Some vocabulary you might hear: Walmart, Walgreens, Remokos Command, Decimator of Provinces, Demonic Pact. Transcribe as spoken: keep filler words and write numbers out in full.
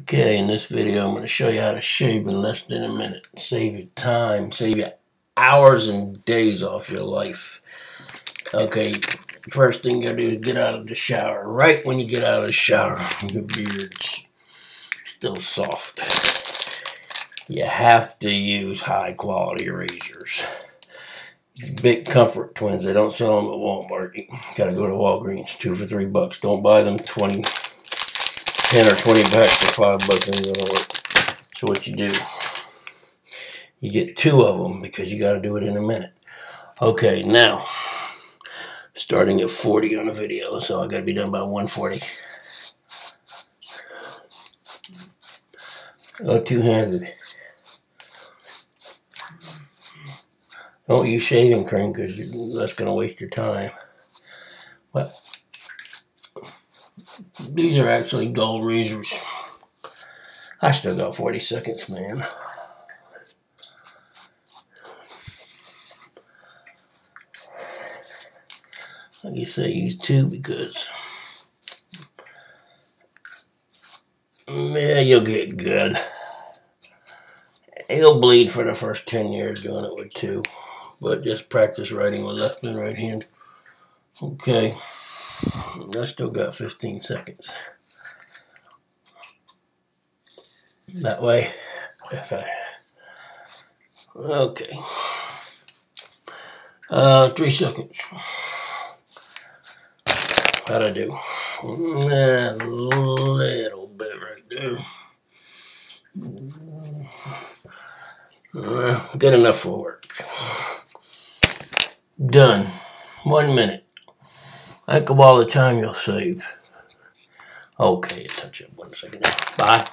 Okay, in this video I'm going to show you how to shave in less than a minute. Save you time, save you hours and days off your life. Okay, first thing you gotta do is get out of the shower. Right when you get out of the shower, your beard's still soft. You have to use high quality razors. These big Comfort Twins, they don't sell them at Walmart. You gotta go to Walgreens, two for three bucks. Don't buy them twenty. ten or twenty packs for five bucks ain't gonna work. So what you do, you get two of them because you gotta do it in a minute. Okay, now, starting at forty on the video, so I gotta be done by one forty. Go two-handed. Don't use shaving cream because that's gonna waste your time. Well, these are actually gold razors. I still got forty seconds, man. Like I say, use two because, man, you'll get good. You'll bleed for the first ten years doing it with two, but just practice writing with left and right hand. Okay. I still got fifteen seconds. That way. Okay. Uh, three seconds. How'd I do? A little bit right there. Uh, good enough for work. Done. One minute. Think of all the time you'll save. Okay, touch it one second. Bye.